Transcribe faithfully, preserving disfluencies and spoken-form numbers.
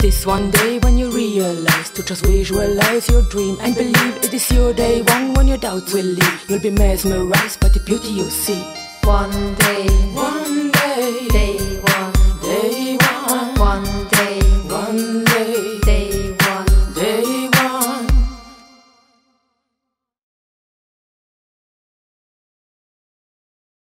This one day when you realize to just visualize your dream and believe it is your day one. When your doubts will leave, you'll be mesmerized by the beauty you see. One day.